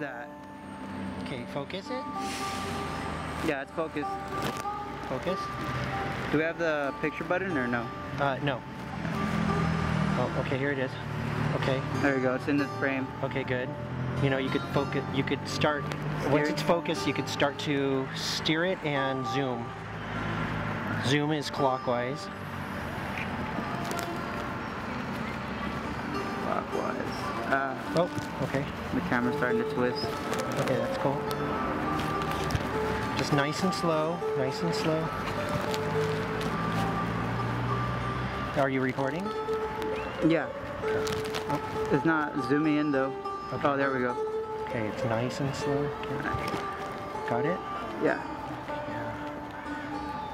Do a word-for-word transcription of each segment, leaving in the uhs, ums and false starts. that? Okay, focus it. Yeah, it's focused. Focus. Do we have the picture button or no? Uh, no. Oh, okay, here it is. Okay. There you go, it's in the frame. Okay, good. You know, you could focus, you could start, steer once it. It's focused, you could start to steer it and zoom. Zoom is clockwise. Clockwise. Uh, oh, okay. The camera's starting to twist. Okay, that's cool. Just nice and slow, nice and slow. Are you recording? Yeah. Oh. It's not zooming in though. Okay. Oh, there we go. Okay, it's nice and slow. Okay. Got it? Yeah.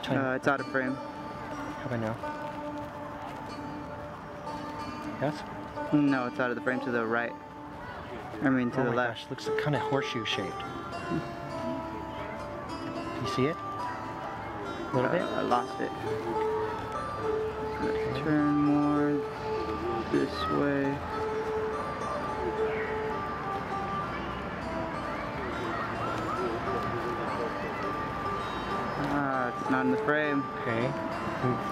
Yeah. Uh, it's out of frame. How about now? Yes? No, it's out of the frame to the right. I mean to oh the my left. Gosh, looks like kind of horseshoe shaped. You see it? A little uh, bit? I lost it. Okay. Turn more this way. Ah, it's not in the frame. Okay.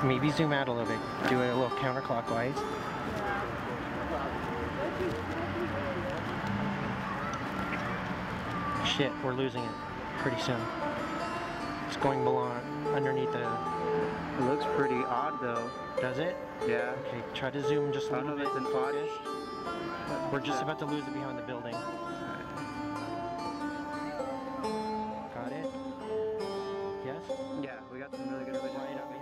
Maybe zoom out a little bit. Do it a little counterclockwise. Shit, we're losing it pretty soon. It's going below underneath the... It looks pretty odd though. Does it? Yeah. Okay, try to zoom just a little bit. I don't know if it's in focus. We're just about to lose it behind the building. Got it? Yes? Yeah, we got some really good original.